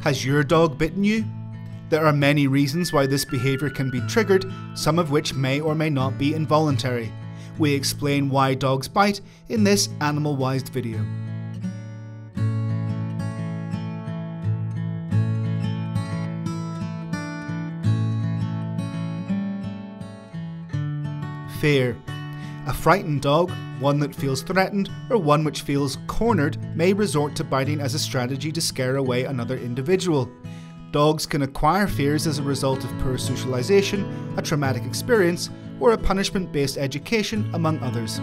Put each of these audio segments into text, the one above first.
Has your dog bitten you? There are many reasons why this behaviour can be triggered, some of which may or may not be involuntary. We explain why dogs bite in this AnimalWised video. Fear. A frightened dog, one that feels threatened, or one which feels cornered, may resort to biting as a strategy to scare away another individual. Dogs can acquire fears as a result of poor socialization, a traumatic experience, or a punishment-based education, among others.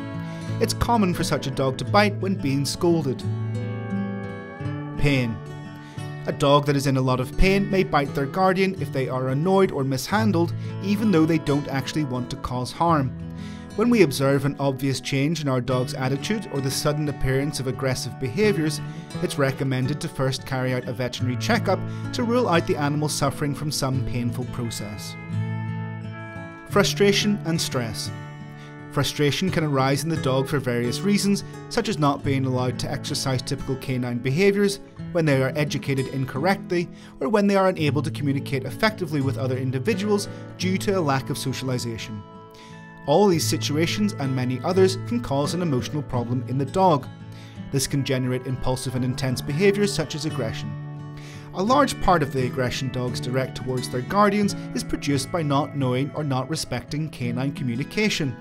It's common for such a dog to bite when being scolded. Pain. A dog that is in a lot of pain may bite their guardian if they are annoyed or mishandled, even though they don't actually want to cause harm. When we observe an obvious change in our dog's attitude or the sudden appearance of aggressive behaviours, it's recommended to first carry out a veterinary checkup to rule out the animal suffering from some painful process. Frustration and stress. Frustration can arise in the dog for various reasons, such as not being allowed to exercise typical canine behaviours, when they are educated incorrectly, or when they are unable to communicate effectively with other individuals due to a lack of socialisation. All these situations and many others can cause an emotional problem in the dog. This can generate impulsive and intense behaviours such as aggression. A large part of the aggression dogs direct towards their guardians is produced by not knowing or not respecting canine communication.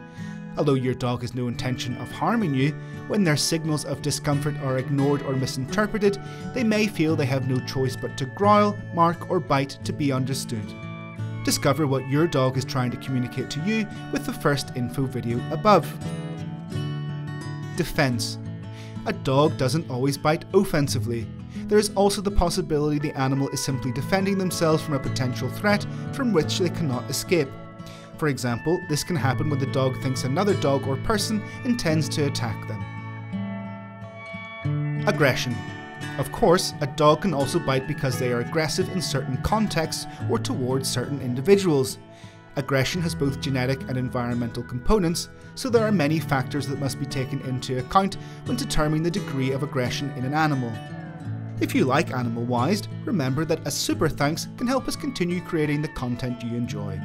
Although your dog has no intention of harming you, when their signals of discomfort are ignored or misinterpreted, they may feel they have no choice but to growl, bark, or bite to be understood. Discover what your dog is trying to communicate to you with the first info video above. Defense. A dog doesn't always bite offensively. There is also the possibility the animal is simply defending themselves from a potential threat from which they cannot escape. For example, this can happen when the dog thinks another dog or person intends to attack them. Aggression. Of course, a dog can also bite because they are aggressive in certain contexts or towards certain individuals. Aggression has both genetic and environmental components, so there are many factors that must be taken into account when determining the degree of aggression in an animal. If you like AnimalWised, remember that a super thanks can help us continue creating the content you enjoy.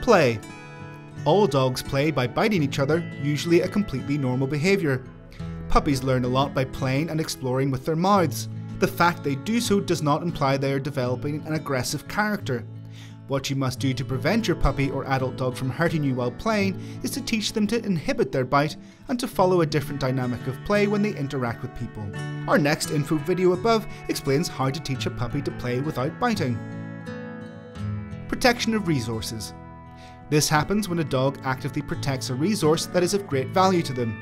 Play. All dogs play by biting each other, usually a completely normal behaviour. Puppies learn a lot by playing and exploring with their mouths. The fact they do so does not imply they are developing an aggressive character. What you must do to prevent your puppy or adult dog from hurting you while playing is to teach them to inhibit their bite and to follow a different dynamic of play when they interact with people. Our next info video above explains how to teach a puppy to play without biting. Protection of resources. This happens when a dog actively protects a resource that is of great value to them.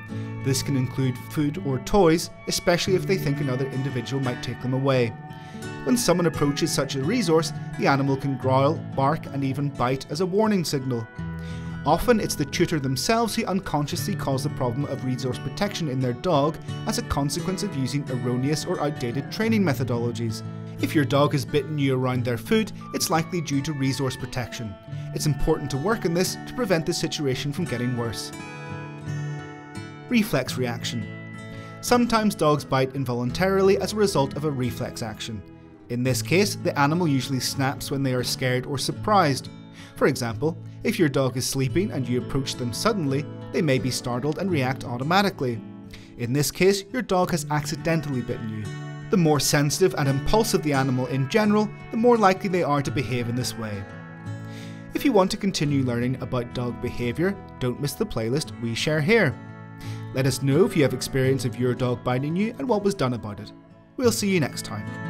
This can include food or toys, especially if they think another individual might take them away. When someone approaches such a resource, the animal can growl, bark, and even bite as a warning signal. Often it's the tutor themselves who unconsciously cause the problem of resource protection in their dog as a consequence of using erroneous or outdated training methodologies. If your dog has bitten you around their food, it's likely due to resource protection. It's important to work on this to prevent the situation from getting worse. Reflex reaction. Sometimes dogs bite involuntarily as a result of a reflex action. In this case, the animal usually snaps when they are scared or surprised. For example, if your dog is sleeping and you approach them suddenly, they may be startled and react automatically. In this case, your dog has accidentally bitten you. The more sensitive and impulsive the animal in general, the more likely they are to behave in this way. If you want to continue learning about dog behaviour, don't miss the playlist we share here. Let us know if you have experience of your dog biting you and what was done about it. We'll see you next time.